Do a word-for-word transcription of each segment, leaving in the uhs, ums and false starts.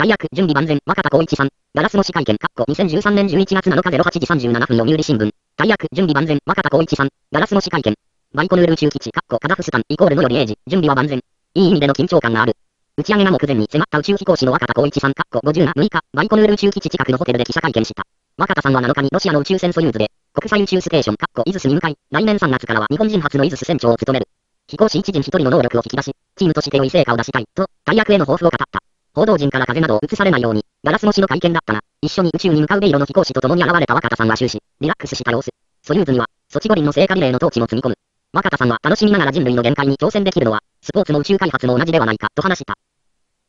大役、準備万全、若田光一さん。ガラス越し会見、にせんじゅうさんねんじゅういちがつなのかぜろはちじさんじゅうななふんの読売新聞。大役、準備万全、若田光一さん。ガラス越し会見。バイコヌール宇宙基地、カザフスタン、イコールのより英字、準備は万全。いい意味での緊張感がある。打ち上げが目前に迫った宇宙飛行士の若田光一さん、ごじゅうがむいか、バイコヌール宇宙基地近くのホテルで記者会見した。若田さんはなのかにロシアの宇宙船ソユーズで、国際宇宙ステーション、イズスに向かい、来年さんがつからは日本人初のイズス船長を務める。飛行士一人一人の能力を引き出し、チームとして良い成果を出したい、と、大役への抱負を語った。報道陣から風邪などを移されないように、ガラス越しの会見だったが、一緒に宇宙に向かう米ロの飛行士と共に現れた若田さんは終始、リラックスした様子。ソユーズには、ソチ五輪の聖火リレーのトーチも積み込む。若田さんは楽しみながら人類の限界に挑戦できるのは、スポーツの宇宙開発も同じではないか、と話した。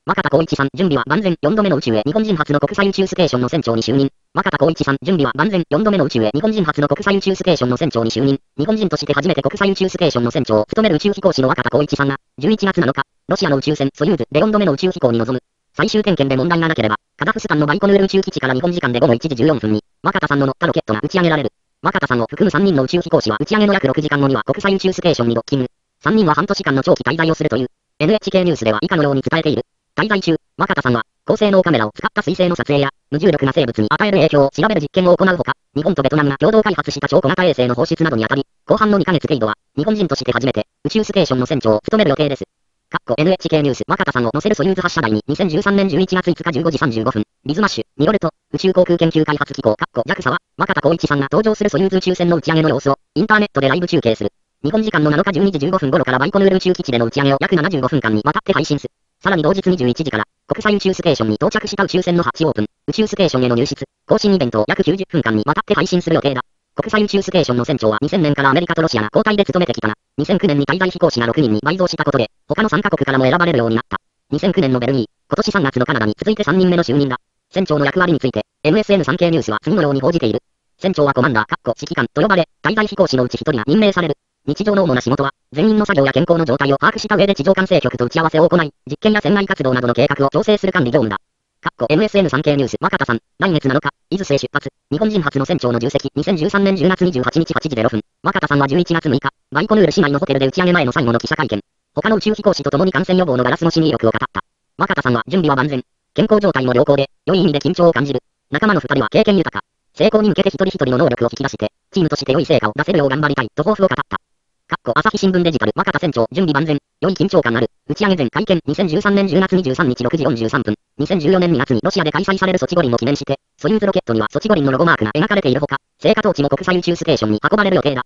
若田光一さん、準備は万全。よんどめの宇宙へ日本人初の国際宇宙ステーションの船長に就任。若田光一さん、準備は万全。よんどめの宇宙へ日本人初の国際宇宙ステーションの船長に就任。日本人として初めて国際宇宙ステーションの船長を務める宇宙飛行士の若田光一さんが、じゅういちがつなのか、ロシアの宇宙船ソユーズでよんどめの宇宙飛行に臨む。最終点検で問題がなければ、カザフスタンのバイコヌール宇宙基地から日本時間でごごいちじじゅうよんふんに、若田さんの乗ったロケットが打ち上げられる。若田さんを含むさんにんの宇宙飛行士は打ち上げの約ろくじかんごには国際宇宙ステーションにドッキング。さんにんははんとしかんの長期滞在をするという、エヌエイチケー ニュースでは以下のように伝えている。滞在中、若田さんは、高性能カメラを使った水星の撮影や、無重力な生物に与える影響を調べる実験を行うほか、日本とベトナムが共同開発した超小型衛星の放出などにあたり、後半のにかげつ程度は、日本人として初めて、宇宙ステーションの船長を務める予定です。エヌエイチケー ニュース、若田さんを乗せるソユーズ発射台ににせんじゅうさんねんじゅういちがついつかじゅうごじさんじゅうごふん、ビズマッシュによると、宇宙航空研究開発機構、ジャクサ は、若田光一さんが搭乗するソユーズ宇宙船の打ち上げの様子を、インターネットでライブ中継する。日本時間のなのかじゅうにじじゅうごふん頃からバイコヌール宇宙基地での打ち上げを約ななじゅうごふんかんにわたって配信す。さらに同日にじゅういちじから、国際宇宙ステーションに到着した宇宙船のハッチオープン、宇宙ステーションへの入室、更新イベントを約きゅうじゅっぷんかんにわたって配信する予定だ。国際宇宙ステーションの船長はにせんねんからアメリカとロシアが交代で務めてきたが、にせんきゅうねんに滞在飛行士がろくにんに倍増したことで、他のさんかこくからも選ばれるようになった。にせんきゅうねんのベルギー、今年さんがつのカナダに続いてさんにんめの就任だ。船長の役割について、エムエスエヌさんけい ニュースは次のように報じている。船長はコマンダー、指揮官と呼ばれ、滞在飛行士のうちひとりが任命される。日常の主な仕事は、全員の作業や健康の状態を把握した上で地上管制局と打ち合わせを行い、実験や船外活動などの計画を調整する管理業務だ。エムエスエヌさんけい ニュース、若田さん、来月なのか、伊豆へ出発、日本人初の船長の重責、にせんじゅうさんねんじゅうがつにじゅうはちにちはちじぜろふん、若田さんはじゅういちがつむいか、バイコヌール市内のホテルで打ち上げ前の最後の記者会見、他の宇宙飛行士と共に感染予防のガラス越しに威力を語った。若田さんは準備は万全、健康状態も良好で、良い意味で緊張を感じる、仲間のふたりは経験豊か、成功に向けて一人一人の能力を引き出して、チームとして良い成果を出せるよう頑張りたい、と抱負を語った。朝日新聞デジタル、若田船長、準備万全、良い緊張感ある、打ち上げ前会見、にせんじゅうさんねんじゅうがつにじゅうさんにちろくじよんじゅうさんぷん、にせんじゅうよねんにがつにロシアで開催されるソチ五輪を記念して、ソユーズロケットにはソチ五輪のロゴマークが描かれているほか、聖火トーチも国際宇宙ステーションに運ばれる予定だ。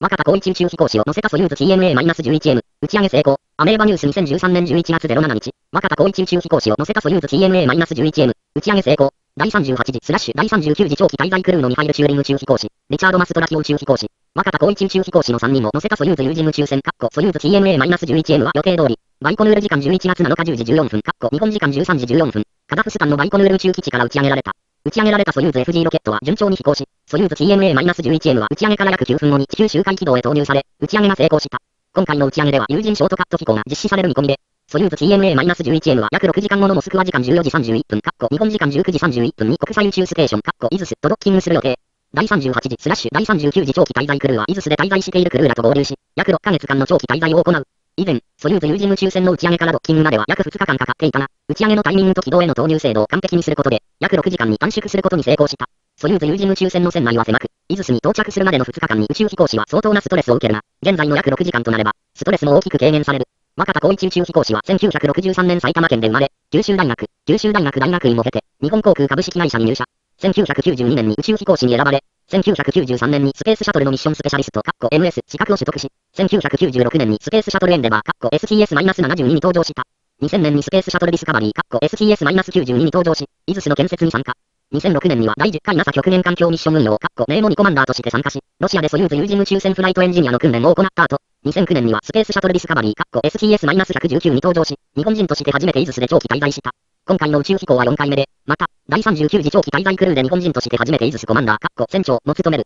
若田光一宇宙飛行士を乗せたソユーズ ティーエヌエーじゅういちエム、打ち上げ成功、アメーバニュースにせんじゅうさんねんじゅういちがつなのか、若田光一宇宙飛行士を乗せたソユーズ ティーエヌエーじゅういちエム、打ち上げ成功、だいさんじゅうはちじスラッシュだいさんじゅうきゅうじ長期滞在クルーのミハイル・チューリン宇宙飛行士、リチャード・マストラキオ宇宙飛行士、若田光一宇宙飛行士のさんにんを乗せたソユーズ有人宇宙船、ソユーズ ティーエヌエーじゅういちエム は予定通り、バイコヌール時間じゅういちがつなのかじゅうじじゅうよんふん、日本時間じゅうさんじじゅうよんふん、カザフスタンのバイコヌール宇宙基地から打ち上げられた。打ち上げられたソユーズ エフジー ロケットは順調に飛行し、ソユーズ ティーエヌエーじゅういちエム は打ち上げから約きゅうふんごに地球周回軌道へ投入され、打ち上げが成功した。今回の打ち上げでは有人ショートカット飛行が実施される見込みで、ソユーズ ティーエヌエーじゅういちエム は約ろくじかんごのモスクワ時間じゅうよじさんじゅういっぷん、日本時間じゅうくじさんじゅういっぷんに国際宇宙ステーション、イズスとドッキングする予定。だいさんじゅうはちじスラッシュだいさんじゅうきゅうじ長期滞在クルーはイズスで滞在しているクルーらと合流し、約ろっかげつかんの長期滞在を行う。以前、ソユーズ有人宇宙船の打ち上げからドッキングまでは約ふつかかんかかっていたが、打ち上げのタイミングと軌道への投入精度を完璧にすることで、約ろくじかんに短縮することに成功した。ソユーズ有人宇宙船の船内は狭く、イズスに到着するまでのふつかかんに宇宙飛行士は相当なストレスを受けるが、現在の約ろくじかんとなれば、ストレスも大きく軽減される。若田光一宇宙飛行士はせんきゅうひゃくろくじゅうさんねん埼玉県で生まれ、九州大学、九州大学大学院を経て、日本航空株式会社に入社。せんきゅうひゃくきゅうじゅうにねんに宇宙飛行士に選ばれ、せんきゅうひゃくきゅうじゅうさんねんにスペースシャトルのミッションスペシャリスト、エムエス 資格を取得し、せんきゅうひゃくきゅうじゅうろくねんにスペースシャトルエンデバー、エスティーエスななじゅうに に登場した。にせんねんにスペースシャトルディスカバリー、エスティーエスきゅうじゅうに に登場し、イズスの建設に参加。にせんろくねんにはだいじゅっかい ナサ 極限環境ミッション運用、ネーモにコマンダーとして参加し、ロシアでソユーズ有人宇宙船フライトエンジニアの訓練を行った後、にせんきゅうねんにはスペースシャトルディスカバリー、エスティーエスひゃくじゅうきゅう に登場し、日本人として初めてイズスで長期滞在した。今回の宇宙飛行はよんかいめで、また、だいさんじゅうきゅうじ長期滞在クルーで日本人として初めてイズスコマンダー、船長も務める。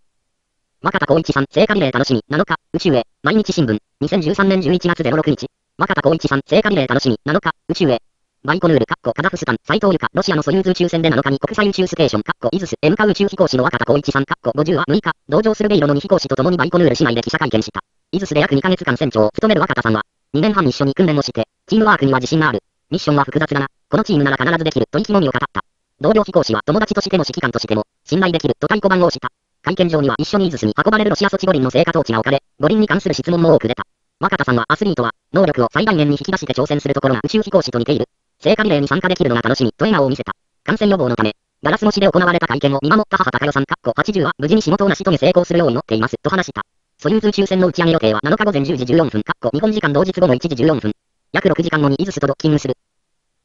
若田光一さん、聖火リレー楽しみ、なのか、宇宙へ、毎日新聞、にせんじゅうさんねんじゅういちがつろくにち、若田光一さん、聖火リレー楽しみ、なのか、宇宙へ、バイコヌール、カザフスタン、斉藤由香、ロシアのソユーズ宇宙船でなのかに国際宇宙ステーション、イズス、へ向かう宇宙飛行士の若田光一さん、ごじゅうはむいか、同乗する米ロのに飛行士と共にバイコヌール市内で記者会見した。イズスで約にかげつかん船長を務める若田さんは、にねんはん一緒に訓練をして、チームワークには自信がある。ミッションは複雑だな。このチームなら必ずできると意気込みを語った。同僚飛行士は友達としても指揮官としても、信頼できると太鼓判を押した。会見場には一緒にイーズスに運ばれるロシアソチ五輪の聖火トーチが置かれ、五輪に関する質問も多く出た。若田さんはアスリートは、能力を最大限に引き出して挑戦するところが宇宙飛行士と似ている。聖火リレーに参加できるのが楽しみ、と笑顔を見せた。感染予防のため、ガラス越しで行われた会見を見守った母貴代さんはちじゅうは無事に仕事を成し遂げ成功するよう祈っています、と話した。ソユーズ宇宙船の打ち上げ予定はなのか午前じゅうじじゅうよんぷん、日本時間同日午後いちじじゅうよんぷん。約ろくじかんごにイーズスとドッキングする。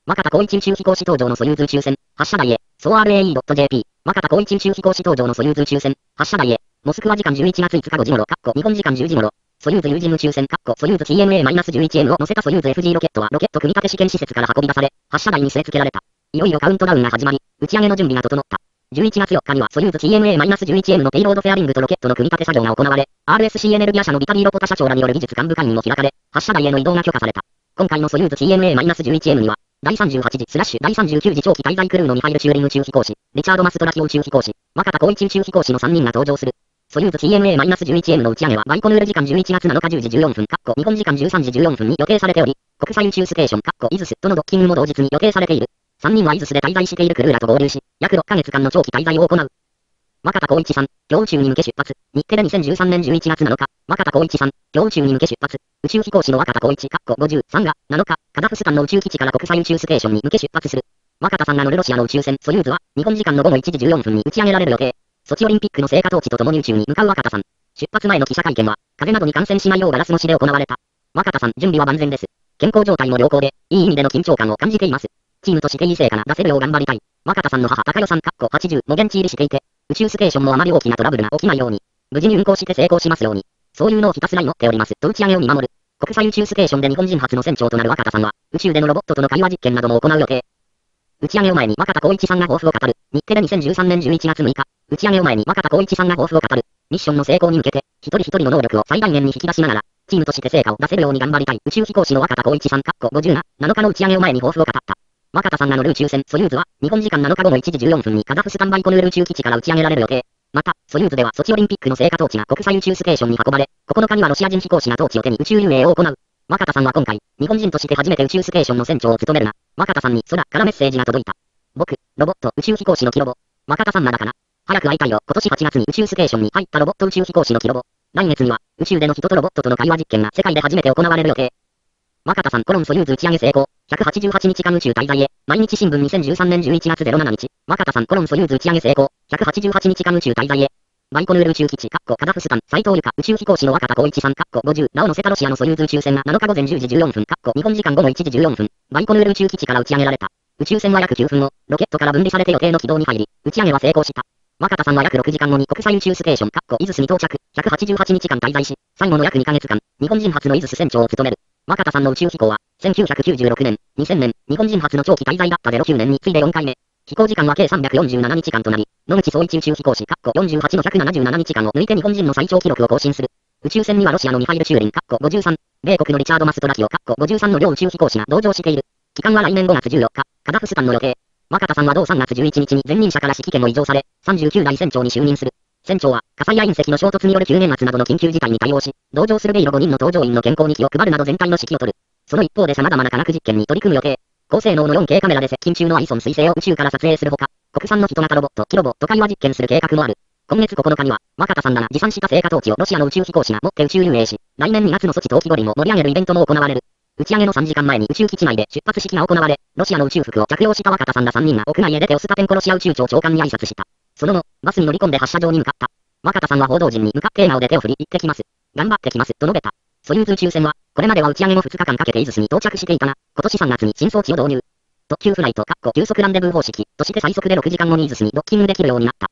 若田光一宇宙飛行士搭乗のソユーズ宇宙船、発射台へ、ソーアールエーイードットジェーピー。若田光一宇宙飛行士搭乗のソユーズ宇宙船、発射台へ、モスクワ時間じゅういちがついつかごじごろ、日本時間じゅうじごろ、ソユーズ有人宇宙船、ソユーズ ティーエムエーじゅういちエム を乗せたソユーズ エフジー ロケットはロケット組み立て試験施設から運び出され、発射台に据え付けられた。いよいよカウントダウンが始まり、打ち上げの準備が整った。じゅういちがつよっかにはソユーズ ティーエムエーじゅういちエム のペイロードフェアリングとロケットの組み立て作業が行われ、アールエスシー エネルギア社のビタリー・ロポタ社長らによる技術幹部会議も開かれ、発射台への移動が許可された。今回のソユーズ ティーエムエーじゅういちエム には、だいさんじゅうはちじ・だいさんじゅうきゅうじ長期滞在クルーのミハイル・チューリング宇宙飛行士、リチャード・マストラキ宇宙飛行士、若田光一宇宙飛行士のさんにんが登場する。ソユーズ ティーエムエーじゅういちエム の打ち上げはバイコヌール時間じゅういちがつなのかじゅうじじゅうよんぷん、日本時間じゅうさんじじゅうよんぷんに予定されており、国際宇宙ステーション、イズスとのドッキングも同日に予定されている。さんにんはイズスで滞在しているクルーらと合流し、約ろっかげつかんの長期滞在を行う。若田光一さん、今日宇宙に向け出発。日テレにせんじゅうさんねんじゅういちがつなのか、若田光一さん、今日宇宙に向け出発。宇宙飛行士の若田光一、ごじゅうさんが、なのか、カザフスタンの宇宙基地から国際宇宙ステーションに向け出発する。若田さんが乗るロシアの宇宙船、ソユーズは、日本時間の午後いちじじゅうよんぷんに打ち上げられる予定。ソチオリンピックの聖火トーチと共に宇宙に向かう若田さん。出発前の記者会見は、風邪などに感染しないようガラス越しで行われた。若田さん、準備は万全です。健康状態も良好で、いい意味での緊張感を感じています。チームとしていい成果が出せるよう頑張りたい。若田さんの母貴代さん、はちじゅうも現地入りしていて、宇宙ステーションもあまり大きなトラブルが起きないように、無事に運行して成功しますように、そういうのをひたすら祈っております、と打ち上げを見守る。国際宇宙ステーションで日本人初の船長となる若田さんは、宇宙でのロボットとの会話実験なども行う予定。打ち上げを前に若田光一さんが抱負を語る。日テレにせんじゅうさんねんじゅういちがつむいか、打ち上げを前に若田光一さんが抱負を語る。ミッションの成功に向けて、一人一人の能力を最大限に引き出しながら、チームとして成果を出せるように頑張りたい。宇宙飛行士の若田光一さん、ごじゅうなな、なのかの打ち上げを前に抱負を語った。若田さんが乗る宇宙船ソユーズは、日本時間なのか午後いちじじゅうよんぷんにカザフスタンバイコヌール宇宙基地から打ち上げられる予定。また、ソユーズではソチオリンピックの聖火トーチが国際宇宙ステーションに運ばれ、ここのかにはロシア人飛行士がトーチを手に宇宙遊泳を行う。若田さんは今回、日本人として初めて宇宙ステーションの船長を務めるが、若田さんに空からメッセージが届いた。僕、ロボット宇宙飛行士のキロボ。若田さんならかな。早く会いたいよ。今年はちがつに宇宙ステーションに入ったロボット宇宙飛行士のキロボ。来月には、宇宙での人とロボットとの会話実験が世界で初めて行われる予定。若田さんコロンソユーズ打ち上げ成功。ひゃくはちじゅうはちにちかん宇宙滞在へ。毎日新聞にせんじゅうさんねんじゅういちがつなのか。若田さんコロンソユーズ打ち上げ成功。ひゃくはちじゅうはちにちかん宇宙滞在へ。バイコヌール宇宙基地、カザフスタン、斉藤由香、宇宙飛行士の若田光一さん、ごじゅう、名を乗せたロシアのソユーズ宇宙船がなのか午前じゅうじじゅうよんぷん、日本時間午後いちじじゅうよんぷん、バイコヌール宇宙基地から打ち上げられた。宇宙船は約きゅうふんご、ロケットから分離されて予定の軌道に入り、打ち上げは成功した。若田さんは約ろくじかんごに国際宇宙ステーション、イズスに到着、ひゃくはちじゅうはちにちかん滞在し、最後の約にかげつかん、日本人初のイズス船長を務める。若田さんの宇宙飛行は、せんきゅうひゃくきゅうじゅうろくねん、にせんねん、日本人初の長期滞在だったぜろきゅうねんに次いでよんかいめ。飛行時間は計さんびゃくよんじゅうななにちかんとなり、野口聡一宇宙飛行士、よんじゅうはちのひゃくななじゅうななにちかんを抜いて日本人の最長記録を更新する。宇宙船にはロシアのミハイル・チューリン、ごじゅうさん、米国のリチャード・マストラキオ、ごじゅうさんの両宇宙飛行士が同乗している。期間は来年ごがつじゅうよっか、カザフスタンの予定。若田さんは同さんがつじゅういちにちに前任者から指揮権を委譲され、さんじゅうきゅうだい船長に就任する。船長は、火災や隕石の衝突によるきゅうねんまつなどの緊急事態に対応し、同乗する米ロごにんの搭乗員の健康に気を配るなど全体の指揮を取る。その一方で様々な科学実験に取り組む予定。高性能の よんケー カメラで接近中のアイソン彗星を宇宙から撮影するほか、国産の人型ロボット、キロボと会話実験する計画もある。今月ここのかには、若田さんらが持参した聖火トーチをロシアの宇宙飛行士が持って宇宙遊泳し、来年にがつのソチ冬季五輪を盛り上げるイベントも行われる。打ち上げのさんじかんまえに宇宙基地内で出発式が行われ、ロシアの宇宙服を着用した若田さんらさんにんが屋内へ出てオスタペンコロシア宇宙庁長官に挨拶した。その後、バスに乗り込んで発射場に向かった。若田さんは報道陣に向かって笑顔で手を振り、行ってきます。頑張ってきます、と述べた。ソユーズ宇宙船は、これまでは打ち上げ後ふつかかんかけてイズスに到着していたが、今年さんがつに新装置を導入。特急フライト、急速ランデブー方式として最速でろくじかんごにイズスにドッキングできるようになった。